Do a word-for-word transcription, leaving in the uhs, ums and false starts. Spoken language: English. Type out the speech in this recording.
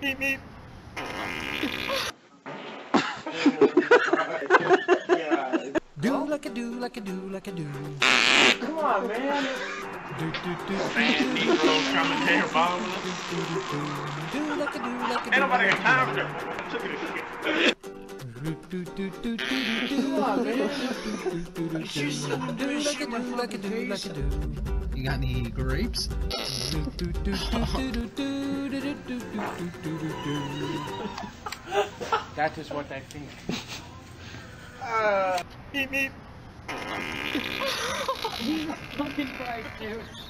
Beep, beep. Do like a do, like a do, like a do. Come on, man. Do, do, do. Man, Negro coming here, Bob. Do like a do, like a do. Ain't nobody got time for that. Do, do, do, do, do. Come on, man. Do like a do, like a do, like a do. You got any grapes? Do, do, do, do, do, do, do, do, do, do. That is what I think. Uh, beep, beep. He's fucking black, dude.